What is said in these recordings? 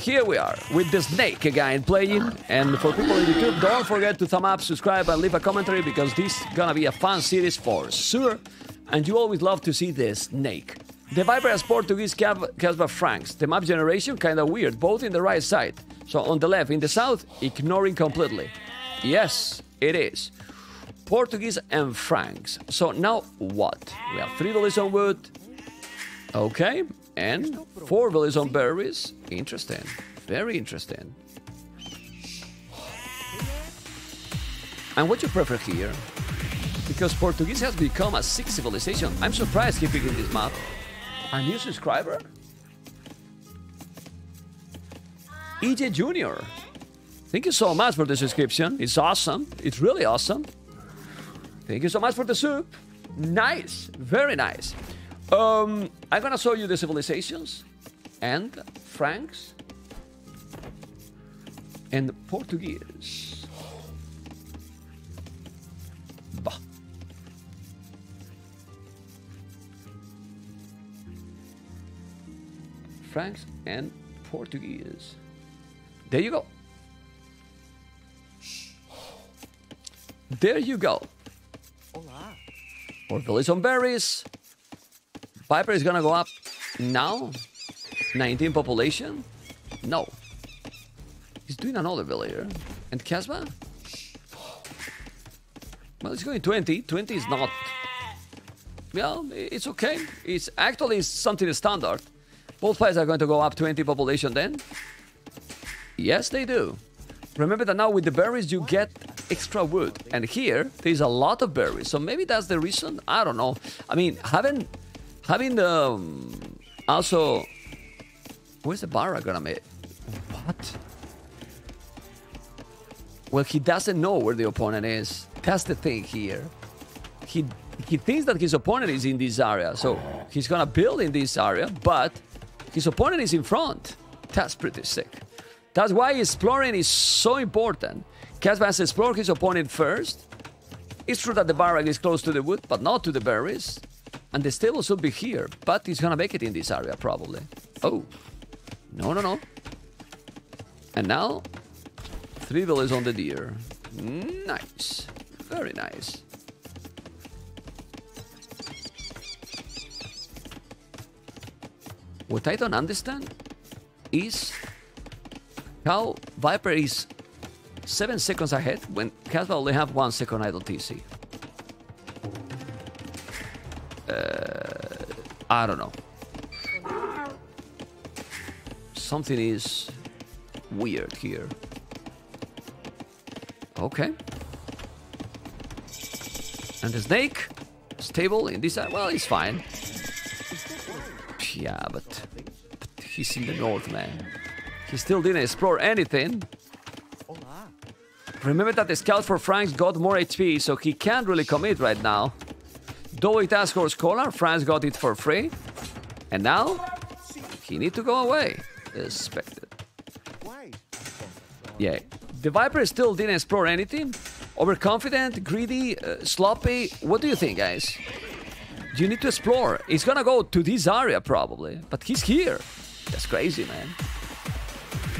here we are, with the snake again playing. And for people on YouTube, don't forget to thumb up, subscribe, and leave a commentary, because this is gonna be a fun series for sure. And you always love to see the snake. The Viper has Portuguese, Kasva, Franks. The map generation, kinda weird, both in the right side. So on the left, in the south, ignoring completely. Yes, it is. Portuguese and Franks. So now what? We have 3 villas on wood. Okay. And 4 villas on berries. Interesting. Very interesting. And what you prefer here? Because Portuguese has become a 6th civilization. I'm surprised he picked this map. A new subscriber? EJ Jr. Thank you so much for the subscription. It's awesome. It's really awesome. Thank you so much for the soup. Nice. Very nice. I'm gonna show you the civilizations. And Franks. And Portuguese. Bah. Franks and Portuguese. There you go. There you go. Hola. Or Phillies on berries. Viper is gonna go up now. 19 population. No. He's doing another villager. And Kasva? Well, it's going 20. 20 is not. Well, it's okay. It's actually something standard. Both players are going to go up 20 population then. Yes, they do. Remember that now with the berries you get extra wood. And here, there's a lot of berries. So maybe that's the reason. I don't know. I mean, having also... Where's the Barra gonna make? What? Well, he doesn't know where the opponent is. That's the thing here. He thinks that his opponent is in this area. So he's gonna build in this area, but his opponent is in front. That's pretty sick. That's why exploring is so important. Kasva has explored his opponent first. It's true that the barrack is close to the wood, but not to the berries. And the stable should be here, but he's gonna make it in this area, probably. Oh. No, no, no. And now, 3 villas on the deer. Nice. Very nice. What I don't understand is how Viper is 7 seconds ahead when Kasva only have 1 second idle TC. I don't know. Something is weird here. Okay. And the snake, stable in this side. Well, it's fine. Yeah, but he's in the north, man. He still didn't explore anything. Remember that the scout for Franks got more HP, so he can't really commit right now. Though it has horse collar, Franks got it for free. And now, he needs to go away. Expected. Yeah, the Viper still didn't explore anything. Overconfident, greedy, sloppy. What do you think, guys? You need to explore. He's gonna go to this area, probably. But he's here. That's crazy, man.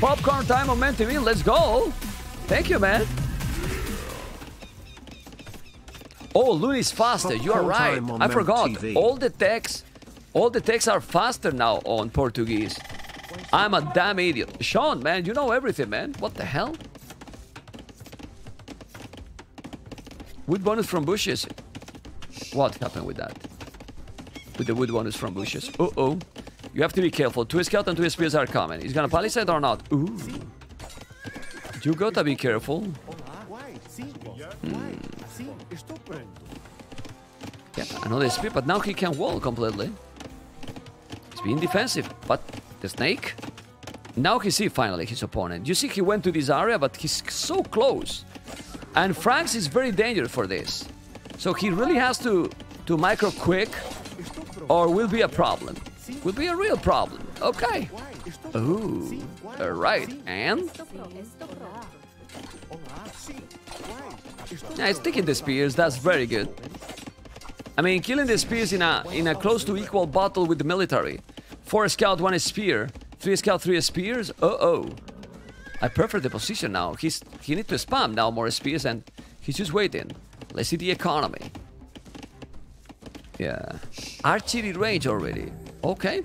Popcorn time on MembTV. Let's go. Thank you, man. Oh, Looney's faster. You are right. I forgot. All the texts are faster now on Portuguese. I'm a damn idiot. Sean, man, you know everything, man. What the hell? Wood bonus from bushes. What happened with that? With the wood bonus from bushes. Uh-oh. You have to be careful. 2 scouts and 2 spears are coming. He's gonna palisade or not? Ooh. You gotta be careful. Yeah, another spear, but now he can wall completely. He's being defensive, but the snake? Now he see finally his opponent. You see he went to this area, but he's so close. And Franks is very dangerous for this. So he really has to micro quick, or will be a problem. Will be a real problem. Okay. Ooh. All right. And? Yeah, it's taking the spears. That's very good. I mean, killing the spears in a close to equal battle with the military. 4 scout, 1 spear. 3 scout, 3 spears. Uh-oh. I prefer the position now. He needs to spam now more spears and he's just waiting. Let's see the economy. Yeah. Archery range already. Okay.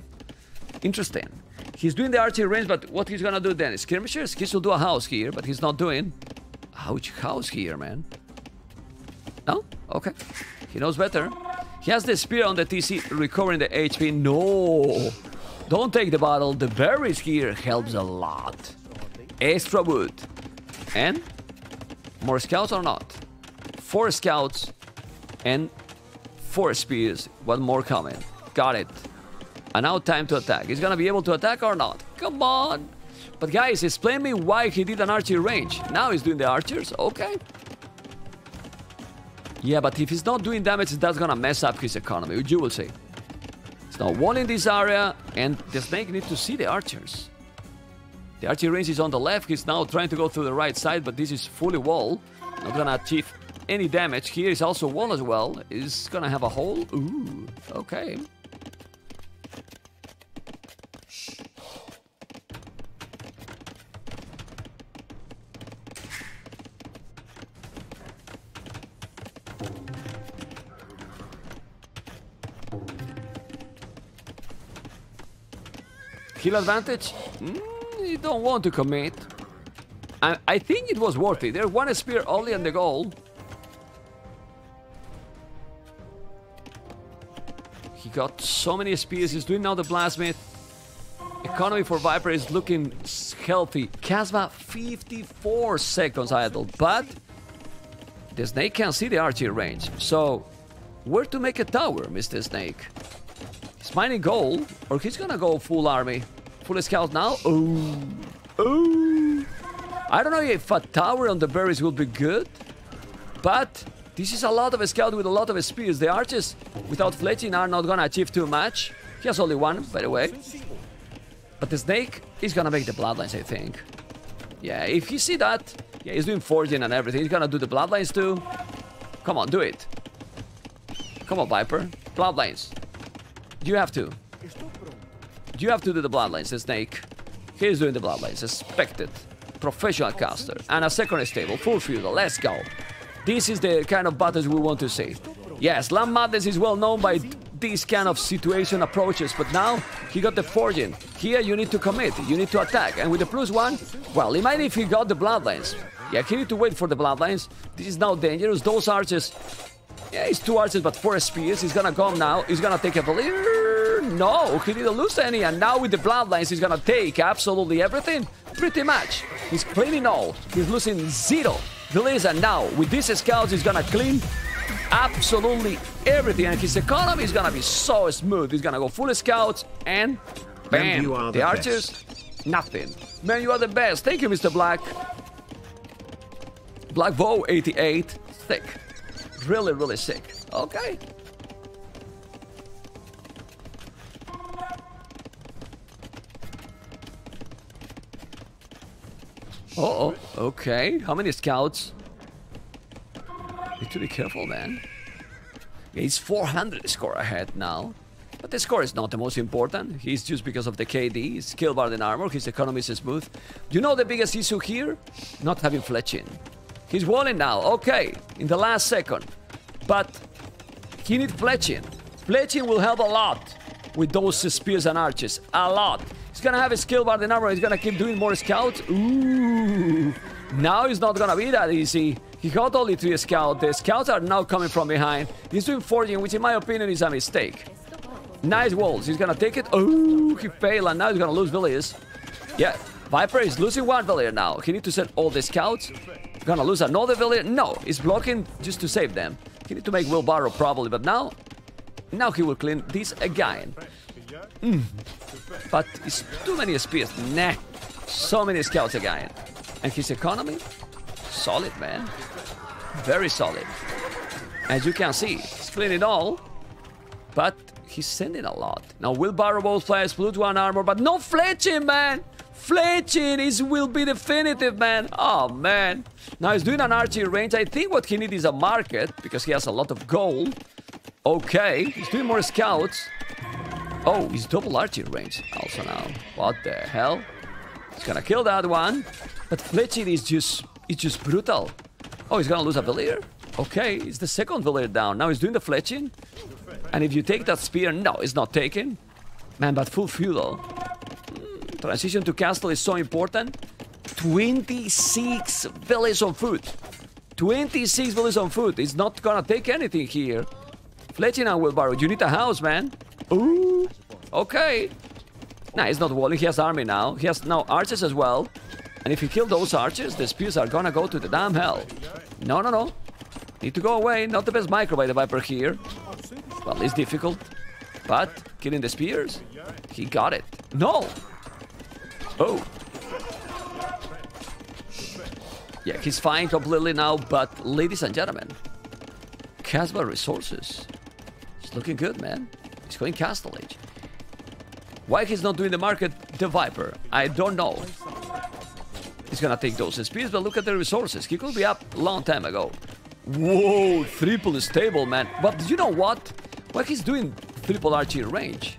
Interesting. He's doing the archery range, but what he's gonna do then? Skirmishers? He should do a house here, but he's not doing. Ouch, house here, man. No? Okay. He knows better. He has the spear on the TC, recovering the HP. No! Don't take the bottle. The berries here helps a lot. Extra wood. And? More scouts or not? 4 scouts and 4 spears. One more coming. Got it. And now time to attack. He's gonna be able to attack or not? Come on! But guys, explain me why he did an archery range. Now he's doing the archers? Okay. Yeah, but if he's not doing damage, that's gonna mess up his economy, which you will see. It's now one in this area, and the snake needs to see the archers. The archery range is on the left. He's now trying to go through the right side, but this is fully wall. Not gonna achieve any damage. Here is also wall as well. He's gonna have a hole. Ooh, okay. Kill advantage? You don't want to commit. I think it was worth it. There's one spear only on the goal. He got so many spears. He's doing now the blacksmith. Economy for Viper is looking healthy. Kasva 54 seconds idle, but the snake can see the archery range. So where to make a tower, Mr. Snake? He's mining gold, or he's gonna go full army. Full scout now. Oh, oh! I don't know if a tower on the berries would be good, but this is a lot of a scout with a lot of spears. The archers without fletching are not gonna achieve too much. He has only one, by the way. But the snake is gonna make the bloodlines, I think. Yeah, if he see that, yeah, he's doing forging and everything. He's gonna do the bloodlines too. Come on, do it. Come on, Viper. Bloodlines. You have to. You have to do the bloodlines, the snake. He's doing the bloodlines, expected. Professional caster. And a second stable, full feudal, let's go. This is the kind of battles we want to see. Yes, Land Madness is well known by these kind of situation approaches, but now he got the forging. Here you need to commit, you need to attack. And with the +1, well, imagine if he got the bloodlines. Yeah, he need to wait for the bloodlines. This is now dangerous, those archers. Yeah, it's 2 archers, but 4 spears. He's gonna come now. He's gonna take a believer. No, he didn't lose any. And now with the bloodlines, he's gonna take absolutely everything. Pretty much. He's cleaning all. He's losing 0 delays. And now with these scouts, he's gonna clean absolutely everything. And his economy is gonna be so smooth. He's gonna go full scouts and bam. The archers, best. Nothing. Man, you are the best. Thank you, Mr. Black. Black Bow 88. Thick. Really, really sick. Okay. Uh-oh. Okay. How many scouts? Need to be careful, man. Yeah, he's 400 score ahead now. But the score is not the most important. He's just because of the KD, his skill bar and armor, his economy is smooth. Do you know the biggest issue here? Not having fletching. He's walling now, okay, in the last second. But he needs fletching. Fletching will help a lot with those spears and archers, a lot. He's gonna have a skill bar, the number, he's gonna keep doing more scouts. Ooh, now it's not gonna be that easy. He got only 3 scouts, the scouts are now coming from behind. He's doing forging, which in my opinion is a mistake. Nice walls, he's gonna take it. Ooh, he failed, and now he's gonna lose Villiers. Yeah, Viper is losing 1 Villier now. He needs to send all the scouts. Gonna lose another Villier? No, he's blocking just to save them. He need to make Wheelbarrow probably, but now he will clean this again. But it's too many spears. Nah, so many scouts again. And his economy? Solid, man. Very solid. As you can see, he's cleaning all, but he's sending a lot. Now Wheelbarrow, both players, +1 armor, but no fletching, man! Fletching is will be definitive, man. Oh, man. Now he's doing an archery range. I think what he needs is a market because he has a lot of gold. Okay. He's doing more scouts. Oh, he's double archery range also now. What the hell? He's gonna kill that one. But fletching is just brutal. Oh, he's gonna lose a Valier? Okay, it's the second Valier down. Now he's doing the fletching. And if you take that spear, no, it's not taken. Man, but full fuel. Transition to castle is so important. 26 Valiers on foot. 26 Valiers on foot. It's not gonna take anything here. Fletching and Wilbaro, you need a house, man. Ooh, okay. Nah, he's not walling. He has army now. He has now archers as well. And if you kill those archers, the spears are gonna go to the damn hell. No, no, no. Need to go away. Not the best micro by the Viper here. Well, it's difficult. But killing the spears, he got it. No! Oh. Yeah, he's fine completely now, but ladies and gentlemen, Kasva resources. It's looking good, man. He's going Castle Age. Why he's not doing the market, the Viper, I don't know. He's gonna take those spears, but look at the resources. He could be up a long time ago. Whoa, triple stable, man. But you know what? Why he's doing triple archery range?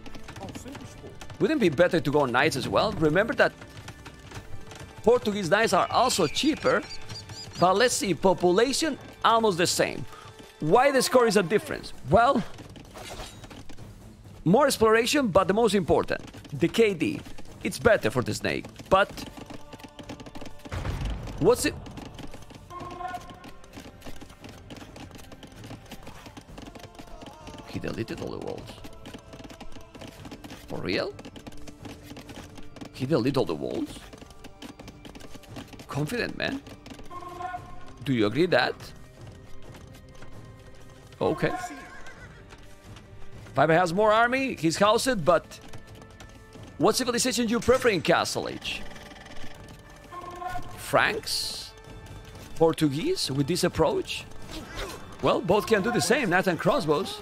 Wouldn't it be better to go knights as well? Remember that Portuguese knights are also cheaper. But let's see, population almost the same. Why the score is a difference? Well, more exploration, but the most important, the KD. It's better for the snake, but... What's it? He deleted all the walls. For real? He deleted all the walls? Confident, man. Do you agree that? Okay. Viper has more army, he's housed, but... What civilization do you prefer in Castle Age? Franks? Portuguese? With this approach? Well, both can do the same, knight and crossbows.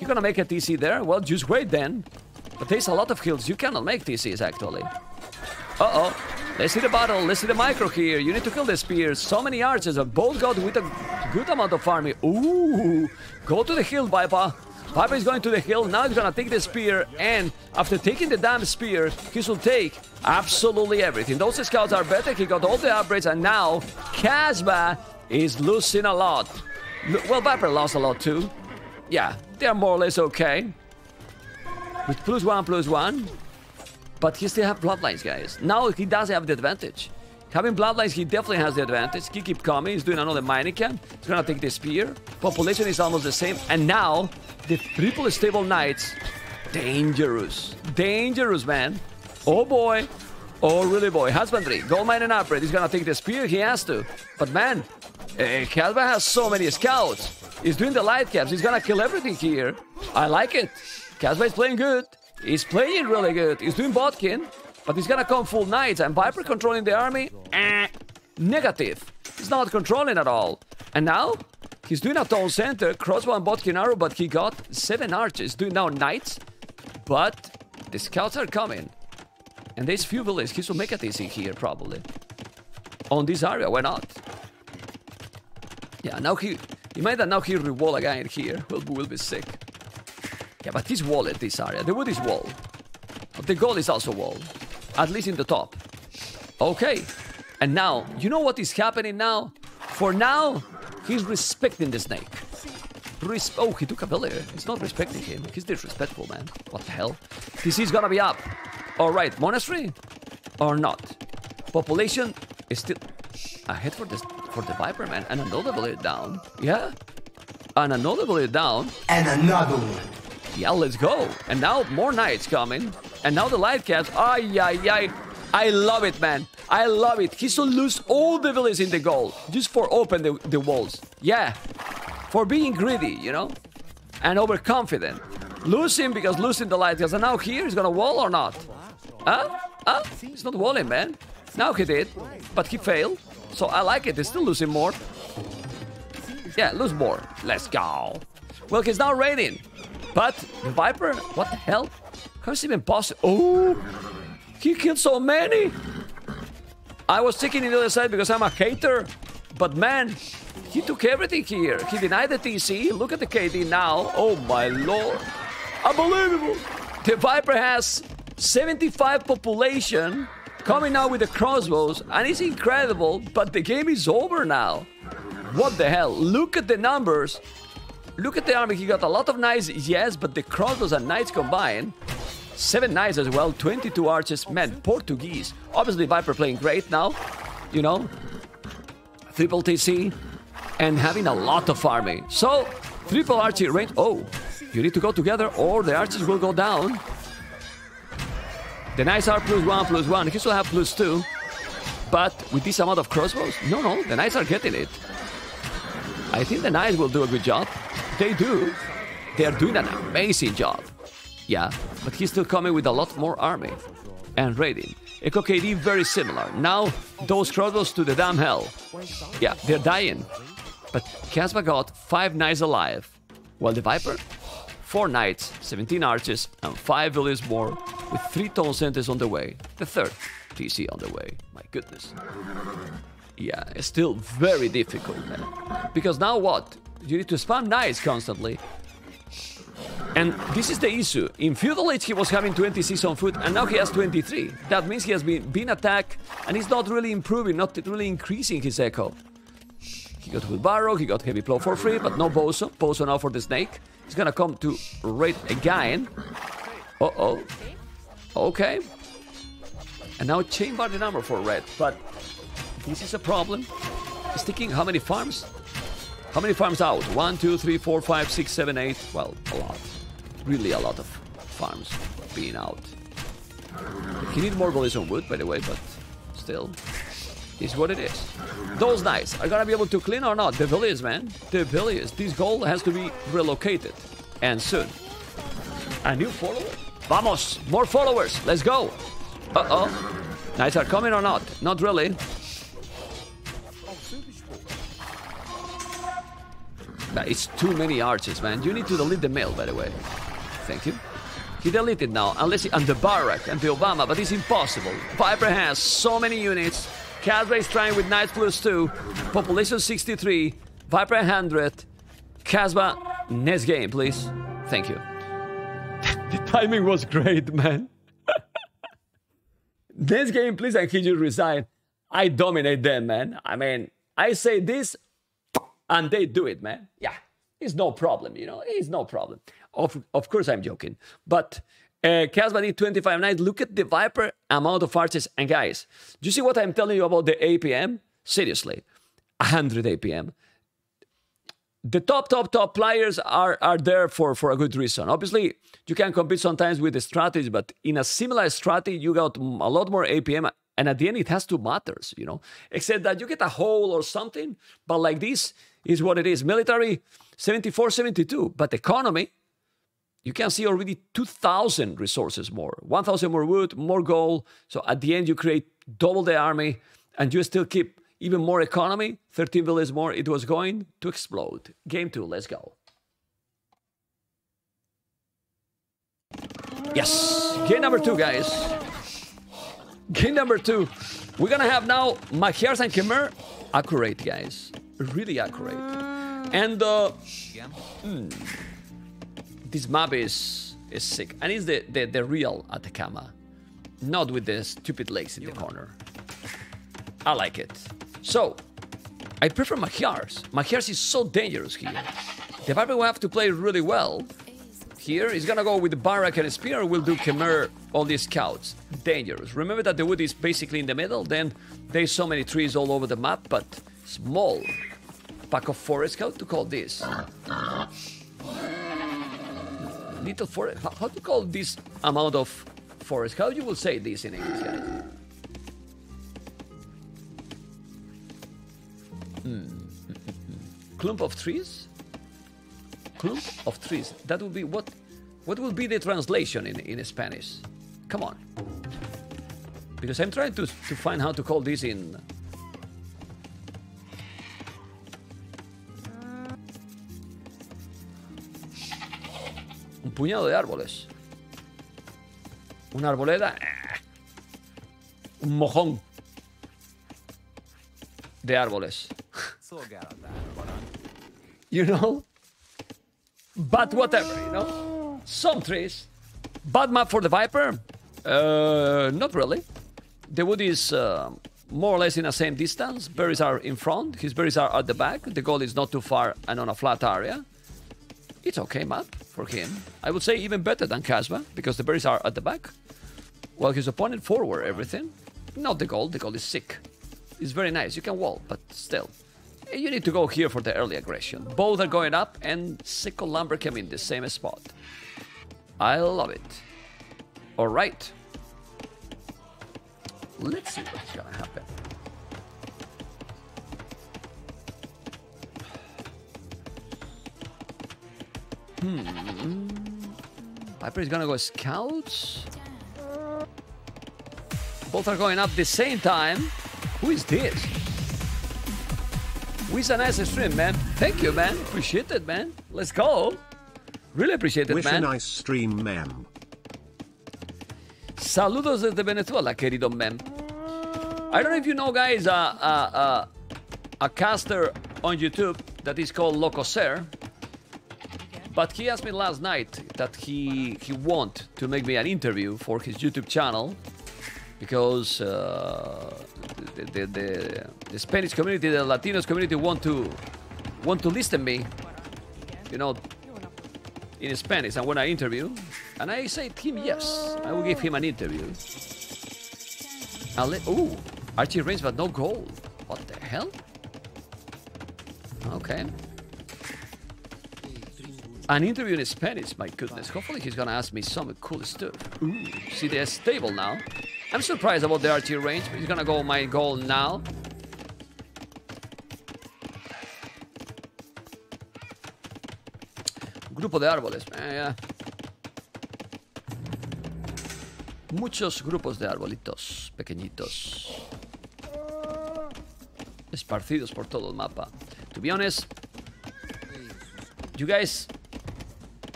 You're gonna make a TC there? Well, just wait then. But there's a lot of hills, you cannot make TCs actually. Uh-oh. Let's see the battle, let's see the micro here. You need to kill the spears. So many archers and both got with a good amount of army. Ooh! Go to the hill, Viper. Viper is going to the hill, now he's gonna take the spear, and after taking the damn spear, he should take absolutely everything. Those scouts are better, he got all the upgrades, and now Kasva is losing a lot. Well, Viper lost a lot too. Yeah, they are more or less okay. With +1/+1. But he still have bloodlines, guys. Now he does have the advantage. Having bloodlines, he definitely has the advantage. He keep coming, he's doing another mining camp. He's gonna take the spear. Population is almost the same, and now... The triple stable knights, dangerous, dangerous, man. Oh boy, oh really boy. Husbandry, gold mine and upgrade. He's gonna take the spear, he has to. But man, Kasva has so many scouts. He's doing the light caps, he's gonna kill everything here. I like it. Kasva is playing good. He's playing really good. He's doing Botkin, but he's gonna come full knights. And Viper controlling the army, negative. He's not controlling at all. And now? He's doing a town center, crossbow and Botkin arrow, but he got 7 archers. Doing now knights, but the scouts are coming. And there's few villages. He should make it easy here, probably. On this area, why not? Yeah, now he might that now he'll re-wall again here. We'll be sick. Yeah, but he's wall at this area. The wood is wall. But the goal is also wall. At least in the top. Okay. And now, you know what is happening now? For now, he's respecting the snake. Oh, he took a Valier. He's not respecting him. He's disrespectful, man. What the hell? TC's gonna be up. All right, monastery or not? Population is still ahead for this for the Viper, man. And another Valier down. Yeah, and another Valier down. And another one. Yeah, let's go. And now more knights coming. And now the light cats. Ay, ay, ay. I love it, man. I love it. He should lose all the villages in the goal just for open the walls. Yeah, for being greedy, you know, and overconfident. Lose him because losing the light. Because now here he's gonna wall or not? Huh? Huh? He's not walling, man. Now he did, but he failed. So I like it. He's still losing more. Yeah, lose more. Let's go. Well, he's now raiding, but the Viper. What the hell? How is it even possible? Oh. He killed so many! I was taking the other side because I'm a hater. But man, he took everything here. He denied the TC. Look at the KD now. Oh my lord. Unbelievable! The Viper has 75 population, coming out with the crossbows, and it's incredible, but the game is over now. What the hell? Look at the numbers. Look at the army. He got a lot of knights, yes, but the crossbows and knights combined. 7 knights as well, 22 archers. Man, Portuguese. Obviously, Viper playing great now, you know. Triple TC and having a lot of army. So, triple archer range. Oh, you need to go together or the archers will go down. The knights are +1/+1. He still have +2. But with this amount of crossbows? No, no. The knights are getting it. I think the knights will do a good job. They do. They are doing an amazing job. Yeah, but he's still coming with a lot more army. And raiding. Eco KD very similar. Now, those crossbows to the damn hell. Yeah, they're dying. But Kasva got 5 knights alive. While the Viper? 4 knights, 17 archers, and 5 villages more, with 3 tone centers on the way. The 3rd TC on the way. My goodness. Yeah, it's still very difficult, man. Because now what? You need to spam knights constantly. And this is the issue. In Feudal Age, he was having 26 on foot, and now he has 23. That means he has been attacked, and he's not really improving, not really increasing his echo. He got good barrow, he got heavy plow for free, but no boso. Boso now for the snake. He's gonna come to raid again. Uh-oh. Okay. And now chain bar the number for red. But this is a problem. He's taking how many farms? How many farms out? 1, 2, 3, 4, 5, 6, 7, 8. Well, a lot. Really a lot of farms being out. He needs more bullets on wood, by the way, but still. Is what it is. Those knights are gonna be able to clean or not? The village, man. The village. This goal has to be relocated. And soon. A new follower? Vamos! More followers! Let's go! Uh-oh. Knights are coming or not? Not really. That is too many archers, man. You need to delete the mail, by the way. Thank you. He deleted now. Unless he... And the Barack and the Obama. But it's impossible. Viper has so many units. Kasva is trying with knights +2, population 63, Viper 100, Kasva, next game, please. Thank you. The timing was great, man. Next game, please, and he just resigned. I dominate them, man. I mean, I say this, and they do it, man. Yeah, it's no problem, you know, it's no problem. Of course, I'm joking, but... Kasva did 25 knights. Look at the Viper amount of archers. And guys, do you see what I'm telling you about the APM? Seriously, 100 APM. The top players are there for a good reason. Obviously, you can compete sometimes with the strategy, but in a similar strategy, you got a lot more APM. And at the end, it has to matter, you know, except that you get a hole or something. But like this is what it is. Military, 74, 72. But economy... You can see already 2,000 resources more, 1,000 more wood, more gold. So at the end, you create double the army and you still keep even more economy. 13 villages more. It was going to explode. Game 2, let's go. Yes, game number 2, guys. Game number 2. We're going to have now Magyars and Khmer. Accurate, guys. Really accurate. And... this map is sick, and it's the real Atacama, not with the stupid lakes in the corner. I like it. So, I prefer Magyars. Magyars is so dangerous here. The Viper will have to play really well. Here, he's gonna go with the Barak and Spear, will do Khmer on these scouts. Dangerous. Remember that the wood is basically in the middle, then there's so many trees all over the map, but small. Pack of forest, how to call this? Little forest. How to call this amount of forest? How you will say this in English, guys? Clump of trees. Clump of trees. That would be what? What will be the translation in Spanish? Come on. Because I'm trying to find how to call this in. Un puñado de árboles. Una arboleda. Un mojón de árboles. You know? But whatever, you know? Some trees Bad map for the Viper? Not really. The Wood is more or less in the same distance. Berries are in front. His berries are at the back. The goal is not too far and on a flat area. It's okay map for him. I would say even better than Kasva, because the berries are at the back. Well, his opponent forward everything. Not the goal. The goal is sick. It's very nice. You can wall, but still. You need to go here for the early aggression. Both are going up and Sickle Lumber came in the same spot. I love it. All right. Let's see what's going to happen. Viper is going to go Scouts. Both are going up the same time. Who is this? It's a nice stream, man. Thank you, man. Appreciate it, man. Let's go. Really appreciate it, man. Wish a nice stream, mem. Saludos desde Venezuela, querido mem. I don't know if you know, guys, a caster on YouTube that is called Locoser. But he asked me last night that he want to make me an interview for his YouTube channel. Because the Spanish community, the Latinos community want to listen to me, you know, in Spanish. And when I interview, and I say to him, yes, I will give him an interview. Ooh, Archie range, but no goal. What the hell? Okay. An interview in Spanish, my goodness. Hopefully he's gonna ask me some cool stuff. Ooh, see they're stable now. I'm surprised about the archery range, but he's gonna go my goal now. Grupo de árboles, yeah. Muchos grupos de arbolitos pequeñitos esparcidos por todo el mapa. To be honest, you guys,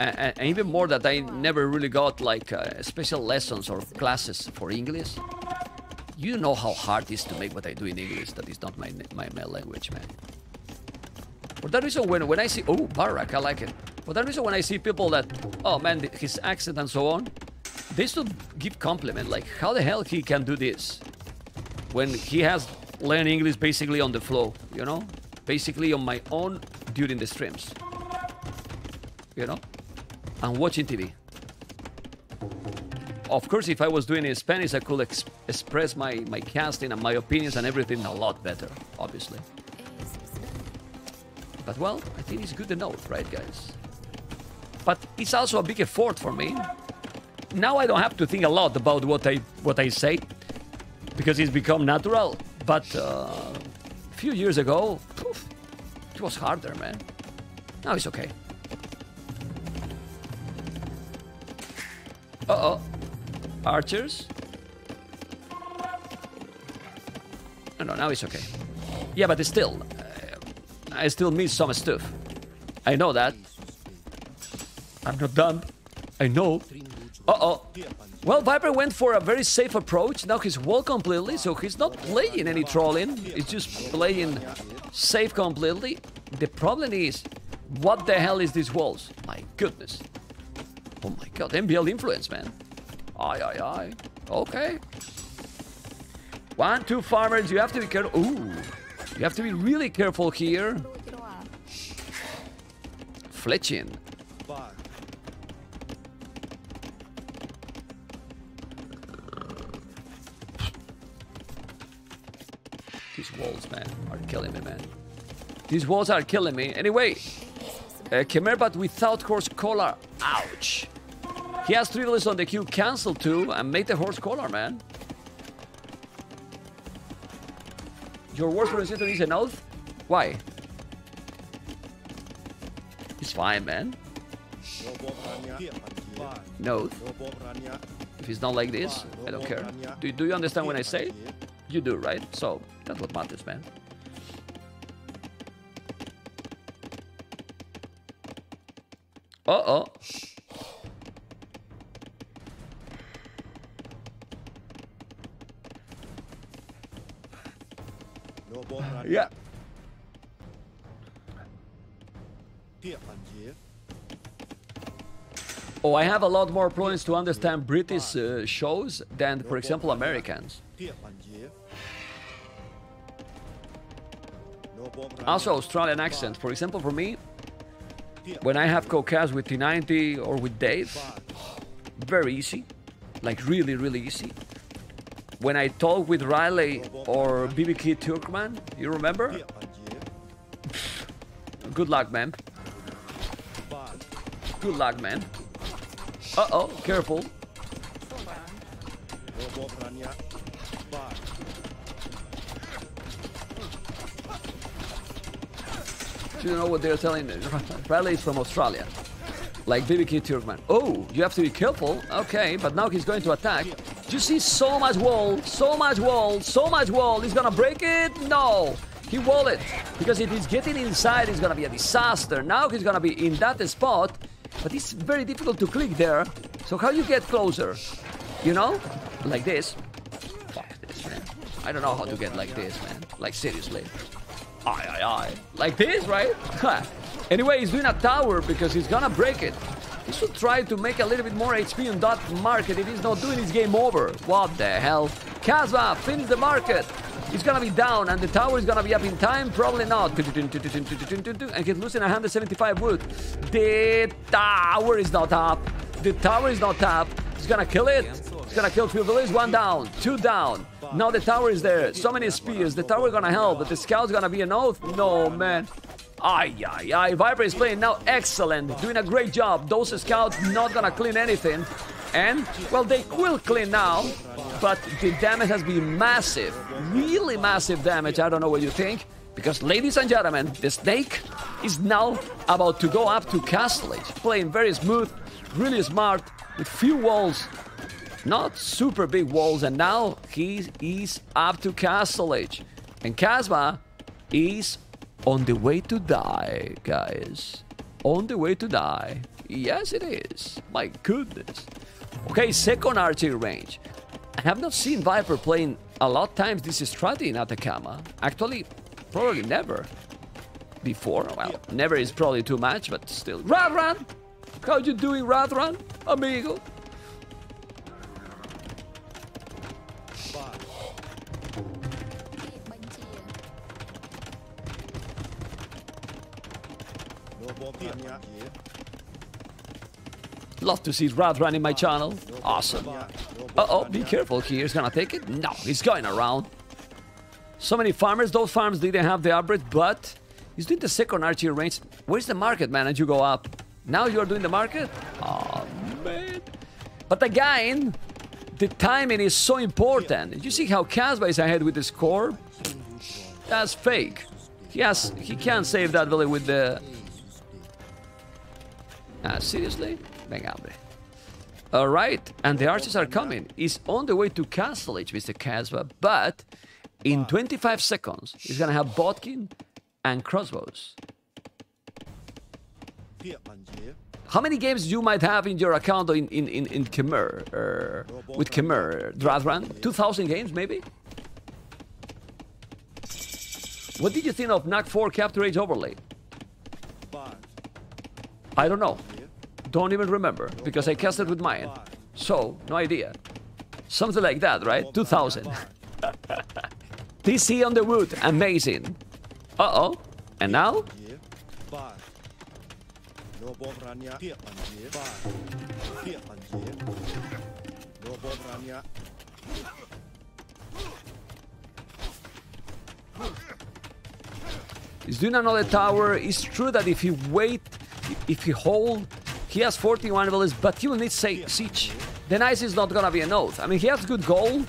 and even more that I never really got like special lessons or classes for English. You know how hard it is to make what I do in English. That is not my language, man. For that reason, when I see... Oh, Barak, I like it. For that reason, when I see people that... Oh, man, his accent and so on. They should give compliment. Like, how the hell he can do this? When he has learned English basically on the flow, you know? Basically on my own during the streams. You know? And watching TV. Of course, if I was doing it in Spanish, I could express my casting and my opinions and everything a lot better, obviously. But well, I think it's good to know, right, guys? But it's also a big effort for me. Now I don't have to think a lot about what I say, because it's become natural. But a few years ago, poof, it was harder, man. Now it's okay. Uh-oh. Archers. No, no, now it's okay. Yeah, but still, I still miss some stuff. I know that. I'm not done. I know. Uh-oh. Well, Viper went for a very safe approach. Now he's walled completely, so he's not playing any trolling. He's just playing safe completely. The problem is, what the hell is these walls? My goodness. Oh my god, MBL influence, man. Aye, aye, aye. Okay. 1, 2 farmers, you have to be careful. Ooh. You have to be really careful here. Fletching. These walls, man, are killing me, man. These walls are killing me. Anyway. Khmer, but without horse collar. Ouch. He has 3 lists on the queue. Cancel 2 and make the horse collar, man. Your worst pronunciation is an oath? Why? It's fine, man. No. If it's not like this, I don't care. Do you understand what I say? You do, right? So, that's what matters, man. Uh-oh. Yeah. Oh, I have a lot more problems to understand British shows than, for example, Americans. Also, Australian accent. For example, for me, when I have Caucas with T90 or with Dave, very easy, like really, really easy. When I talk with Riley or BBK Turkman, you remember? Good luck, man. Good luck, man. Uh-oh, careful. Do you know what they're telling? Riley is from Australia. Like BBK Turkman. Oh, you have to be careful. Okay, but now he's going to attack. You see so much wall, so much wall, so much wall. He's gonna break it? No. He walled it. Because if he's getting inside, it's gonna be a disaster. Now he's gonna be in that spot. But it's very difficult to click there. So how you get closer? You know? Like this. Fuck this, man. I don't know how to get like this, man. Like, seriously. Aye. Like this, right? Anyway, he's doing a tower because he's gonna break it. He should try to make a little bit more HP on that market. If he's not doing his game over. What the hell? Kasva fins the market. He's gonna be down and the tower is gonna be up in time. Probably not. And he's losing 175 wood. The tower is not up. The tower is not up. He's gonna kill it. He's gonna kill few villages. One down. Two down. Now the tower is there. So many spears. The tower gonna help. But the scout's gonna be an oath. No, man. Aye. Viper is playing now. Excellent. Doing a great job. Those scouts not gonna clean anything. And, well, they will clean now. But the damage has been massive. Really massive damage. I don't know what you think. Because, ladies and gentlemen, the snake is now about to go up to castle. He's playing very smooth. Really smart. With few walls. Not super big walls, and now he is up to Castle Age. And Kasva is on the way to die, guys. On the way to die. Yes, it is. My goodness. Okay, second archery range. I have not seen Viper playing a lot of times this strategy in Atacama. Actually, probably never before. Well, never is probably too much, but still. Rathran! How you doing, Rathran? Amigo? Love to see Rathran in my channel. Awesome. Uh-oh, be careful here. He's gonna take it. No, he's going around. So many farmers. Those farms didn't have the upgrade, but he's doing the second archery range. Where's the market, man? And you go up. Now you're doing the market? Oh, man. But again, the timing is so important. You see how Kasva is ahead with the score? That's fake. Yes, he can't save that village with the... seriously? Alright, and the archers are coming. He's on the way to Castle Age, Mr. Kasva, but in 25 seconds, he's gonna have Botkin and crossbows. How many games you might have in your account in Khmer, with Khmer, Rathran? 2,000 games, maybe? What did you think of NAC4 Capture Age Overlay? I don't know. Don't even remember, because I cast it with mine. So, no idea. Something like that, right? 2000. TC on the wood. Amazing. Uh-oh. And now? He's doing another tower. It's true that if he wait, if he hold, he has 41 villages, but he will need siege. The nice is not gonna be an oath. I mean, he has good gold,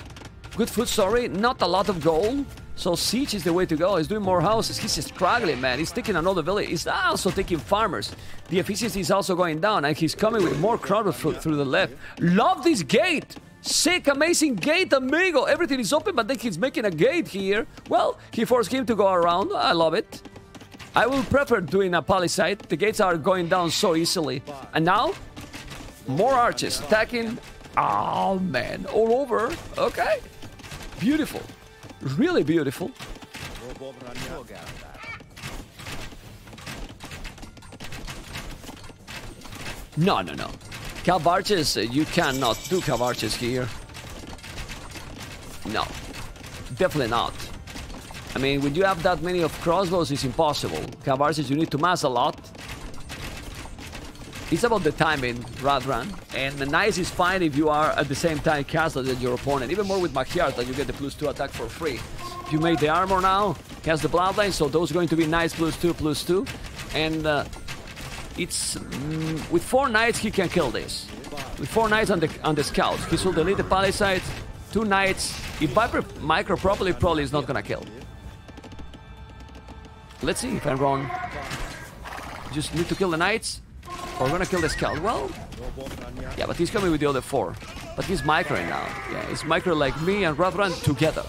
good food, sorry, not a lot of gold. So siege is the way to go. He's doing more houses. He's struggling, man. He's taking another village. He's also taking farmers. The efficiency is also going down, and he's coming with more crowded food through the left. Love this gate! Sick, amazing gate, amigo! Everything is open, but then he's making a gate here. Well, he forced him to go around. I love it. I will prefer doing a palisade. The gates are going down so easily. And now, more archers attacking. Oh, man. All over. Okay. Beautiful. Really beautiful. No. Cavarches, you cannot do Cavarches here. No, definitely not. I mean, when you have that many of crossbows, it's impossible. Cavarches, you need to mass a lot. It's about the timing, Rathran. And the nice is fine if you are at the same time casted as your opponent. Even more with Magyars, that you get the +2 attack for free. You made the armor now, cast the bloodline, so those are going to be nice +2/+2. And it's with 4 knights he can kill this. With 4 knights on the scouts, he will delete the palisades. 2 knights. If Viper micro properly, probably is not gonna kill. Let's see if I'm wrong. Just need to kill the knights. Or we're gonna kill the scout. Well, yeah, but he's coming with the other 4. But he's microing now. Yeah, he's micro like me and Rathran together.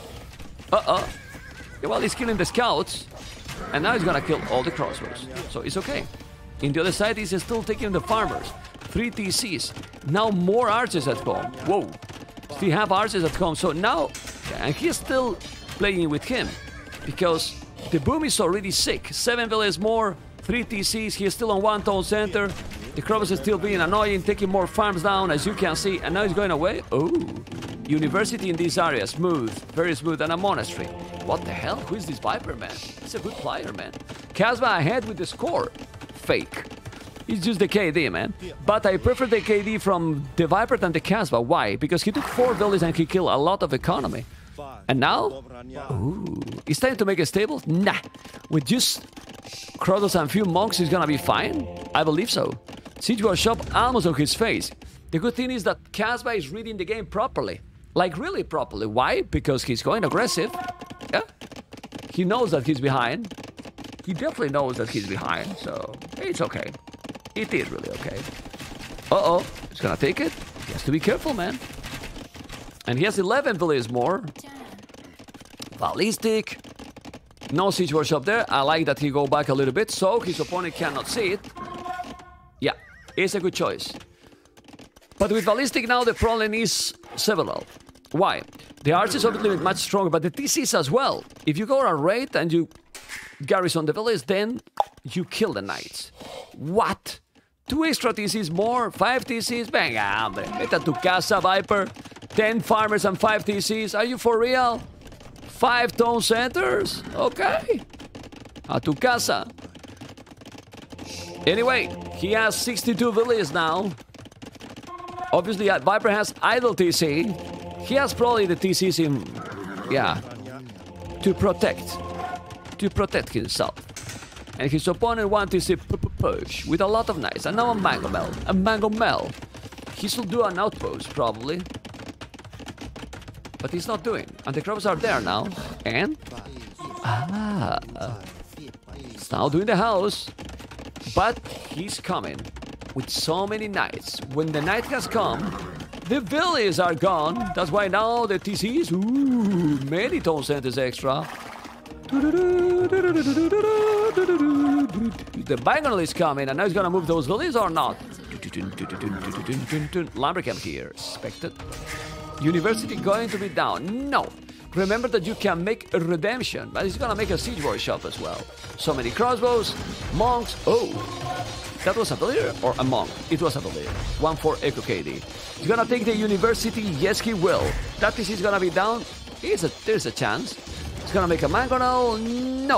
Uh-oh. Yeah, well, he's killing the scouts. And now he's gonna kill all the crossbows. So it's okay. In the other side, he's still taking the farmers. 3 TCs. Now more archers at home. Whoa. Still have archers at home. So now... And he's still playing with him. Because the boom is already sick. 7 villages more. 3 TCs. He's still on 1 town center. The crops is still being annoying, taking more farms down, as you can see. And now he's going away. Oh. University in these areas. Smooth. Very smooth. And a monastery. What the hell? Who is this Viper, man? He's a good player, man. Kasva ahead with the score. Fake. It's just the KD, man. But I prefer the KD from the Viper than the Kasva. Why? Because he took 4 villages and he killed a lot of economy. And now? Ooh. It's time to make a stable? Nah. With just Krodos and few monks, he's gonna be fine? I believe so. Siege Workshop almost on his face. The good thing is that Kasva is reading the game properly. Like, really properly. Why? Because he's going aggressive. Yeah. He knows that he's behind. He definitely knows that he's behind, so it's okay. It is really okay. Uh-oh. He's gonna take it. He has to be careful, man. And he has 11 villages more. Ballistic. No siege workshop there. I like that he go back a little bit, so his opponent cannot see it. Yeah, it's a good choice. But with ballistic now, the problem is several. Why? The archers obviously much stronger, but the TCs as well. If you go on raid and you garrison the village, then you kill the knights. What? 2 extra TCs more, 5 TCs, bang, hombre. Meta tu casa, Viper. 10 farmers and 5 TCs. Are you for real? 5 town centers? Okay. A tu casa. Anyway, he has 62 villages now. Obviously, Viper has idle TC. He has probably the TCs in... Yeah. To protect himself. And his opponent wants to see push with a lot of knights. And now a mango mel. A mango mel. He should do an outpost, probably. But he's not doing. And the crops are there now. And... Ah... He's now doing the house. But he's coming with so many knights. When the knight has come, the villages are gone. That's why now the TCs... Ooh, many town centers extra. The Bangle is coming, and now he's gonna move those villages or not? Lumbercamp here, expected. University going to be down. No. Remember that you can make a redemption, but he's gonna make a siege workshop as well. So many crossbows, monks. Oh, that was a villager or a monk? It was a villager. 1-4 Echo KD. He's gonna take the university. Yes, he will. That is, he's gonna be down. There's a chance. He's gonna make a mango now.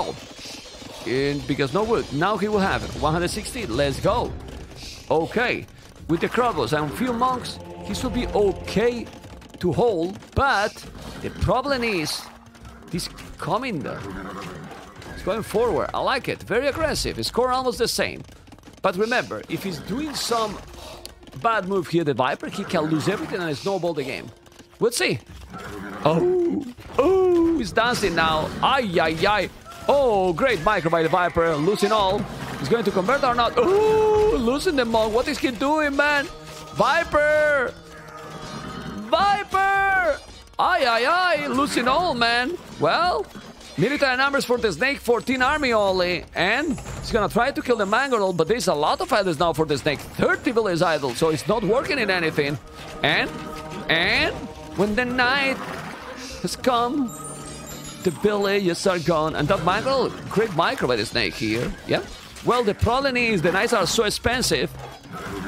No. Because no wood. Now he will have it. 160. Let's go. Okay. With the crossbows and few monks, he should be okay to hold. But the problem is he's coming there. He's going forward. I like it. Very aggressive. His score almost the same. But remember, if he's doing some bad move here, the Viper, he can lose everything and snowball the game. We'll see. Oh. Oh. He's dancing now. Ay, ay, ay. Oh, great micro by the Viper, losing all. He's going to convert or not? Oh, losing the monk. What is he doing, man? Viper! Viper! Ay, ay, ay, losing all, man. Well, military numbers for the Snake, 14 army only. And he's gonna try to kill the Mangonel, but there's a lot of idols now for the Snake. 30 villages idle, so it's not working in anything. And, when the night has come, the villages are gone. And that micro, great micro by the Snake here. Yeah. Well, the problem is the knights are so expensive.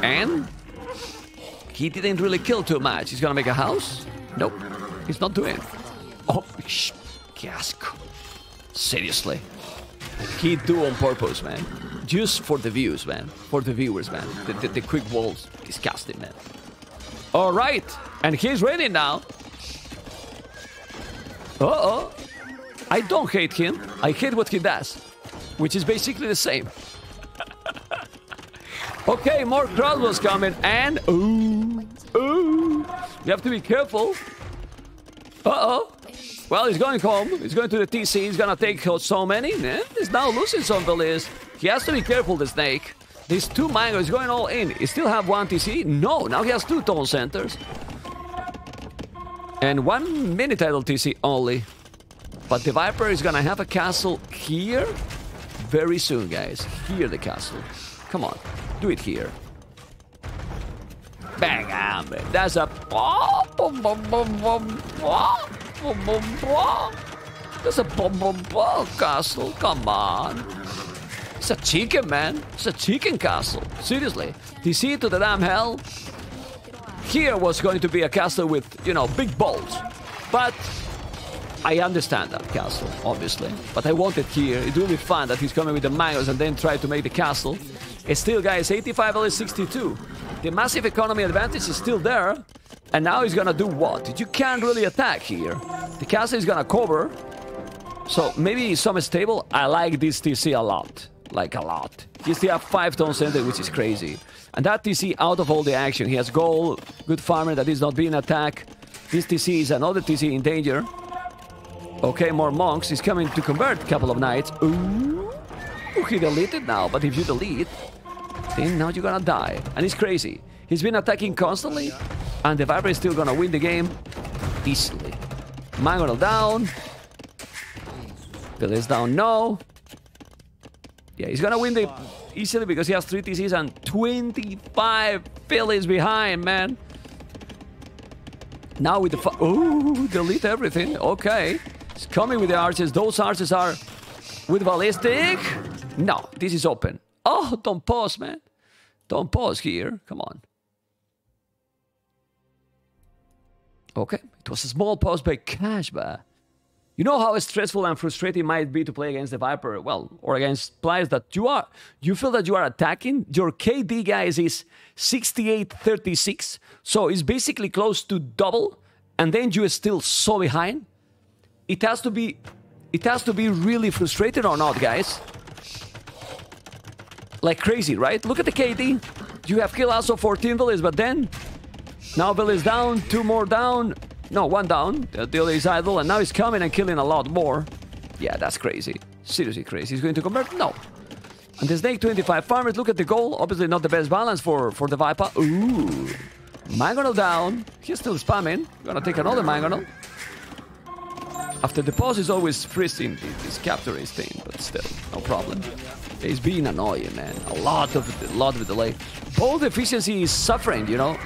And He didn't really kill too much. He's gonna make a house? Nope. He's not doing it. Oh, shh. Casco. Seriously. He do on purpose, man. Just for the views, man. For the viewers, man. The quick walls. Disgusting, man. All right. And he's ready now. Uh-oh. I don't hate him. I hate what he does. Which is basically the same. Okay, more crowd was coming. And... ooh. Ooh. You have to be careful. Uh-oh. Well, he's going home. He's going to the TC. He's gonna take so many. And he's now losing some of the list. He has to be careful, the snake. These two mangoes is going all in. He still have one TC. No, now he has two tone centers. And one mini title TC only. But the Viper is gonna have a castle here very soon, guys. Here, the castle. Come on, do it here. Bang, man. That's a... That's a castle. Come on. It's a chicken, man. It's a chicken castle. Seriously. TC to the damn hell. Here was going to be a castle with, you know, big bolts. But I understand that castle, obviously. But I want it here. It will be fun that he's coming with the mangoes and then try to make the castle. It's still, guys, 85 LS 62. The massive economy advantage is still there. And now he's gonna do what? You can't really attack here. The castle is gonna cover. So maybe some stable. I like this TC a lot. Like a lot. He still have 5-tone center, which is crazy. And that TC out of all the action. He has goal, good farmer that is not being attacked. This TC is another TC in danger. Okay, more monks. He's coming to convert a couple of knights. Ooh. Ooh, he deleted now. But if you delete, then now you're gonna die. And it's crazy. He's been attacking constantly. And the Viper is still gonna win the game easily. Mangonel down. Billy's down, no. Yeah, he's gonna win the easily because he has 3 TCs and 25 Phillies behind, man. Now with the... Ooh, delete everything. Okay. He's coming with the archers. Those archers are with ballistic. No, this is open. Oh, don't pause, man. Don't pause here. Come on. Okay. It was a small pause by Kasva. You know how stressful and frustrating it might be to play against the Viper, well, or against players that you feel that you are attacking. Your KD, guys, is 68-36, so it's basically close to double, and then you are still so behind. It has to be really frustrating or not, guys. Like crazy, right? Look at the KD. You have killed also 14 villages, but then now villages down, 2 more down. No, 1 down, the other is idle, and now he's coming and killing a lot more. Yeah, that's crazy. Seriously crazy. He's going to convert? No. And the snake, 25 farmers. Look at the goal. Obviously not the best balance for the Viper. Ooh. Mangonel down. He's still spamming. Gonna take another Mangonel. After the pause is always freezing. He's capturing his thing, but still, no problem. He's being annoying, man. A lot of delay. Both efficiency is suffering, you know.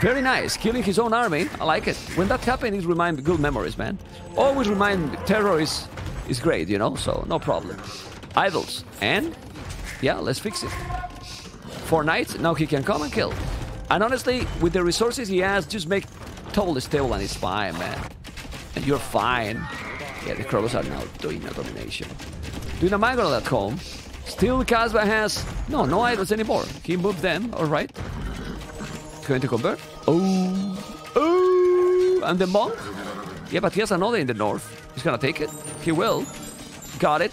Very nice, killing his own army. I like it. When that happens, it reminds good memories, man. Always remind terror is great, you know, so no problem. Idols. And, yeah, let's fix it. 4 knights, now he can come and kill. And honestly, with the resources he has, just make totally stable and it's fine, man. And you're fine. Yeah, the crows are now doing a domination. Doing a mangonel at home. Still, Kasva has... No idols anymore. He moved them, all right. Going to convert. Oh, oh, and the monk. Yeah, but he has another in the north. He's gonna take it. He will. Got it.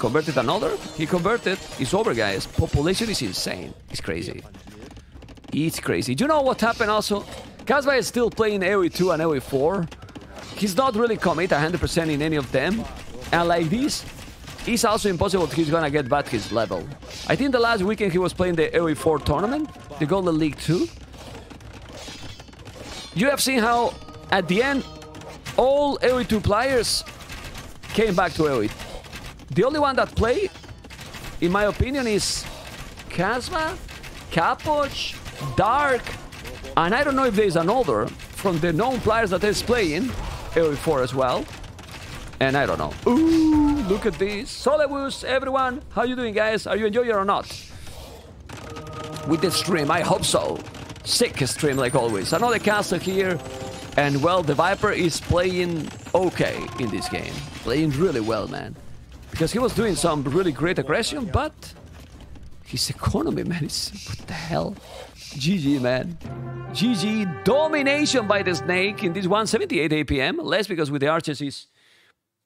Converted another. He converted. It's over, guys. Population is insane. It's crazy. It's crazy. Do you know what happened also? Kasva is still playing AOE2 and AOE4. He's not really commit 100% in any of them. And like this, it's also impossible he's gonna get back his level. I think the last weekend he was playing the AOE4 tournament, the Golden League 2. You have seen how, at the end, all AOE2 players came back to AOE. The only one that played, in my opinion, is Kasva, Kapoch, Dark, and I don't know if there's another from the known players that is playing AOE4 as well. And I don't know. Ooh, look at this. Solewus, everyone. How you doing, guys? Are you enjoying it or not? With the stream, I hope so. Sick stream like always. Another caster here, and well, the Viper is playing okay in this game. Playing really well, man. Because he was doing some really great aggression, but his economy, man, is... what the hell? GG, man. GG. Domination by the Snake in this 178 APM. Less because with the Archers is...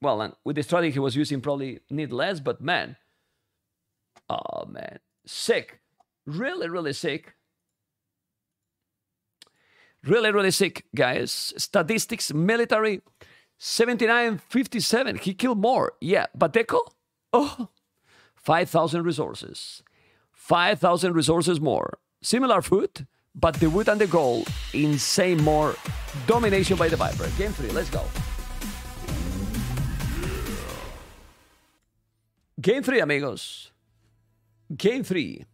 well, and with the strategy he was using probably need less, but man. Oh, man. Sick. Really, really sick. Really, really sick, guys. Statistics, military... 7957. He killed more. Yeah, but Deco? Oh, 5,000 resources. 5,000 resources more. Similar food, but the wood and the gold. Insane more. Domination by the Viper. Game 3, let's go. Game 3, amigos. Game 3.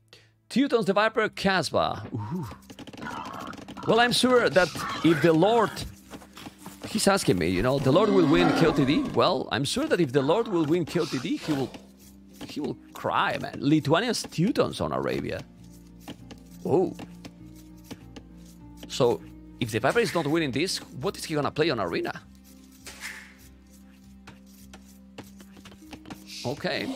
Teutons, the Viper, Kasva. Ooh. Well, I'm sure that if the Lord... he's asking me, you know, the Lord will win KOTD. Well, I'm sure that if the Lord will win KOTD, he will cry, man. Lithuanians, Teutons on Arabia. Oh. So, if the Viper is not winning this, what is he gonna play on Arena? Okay.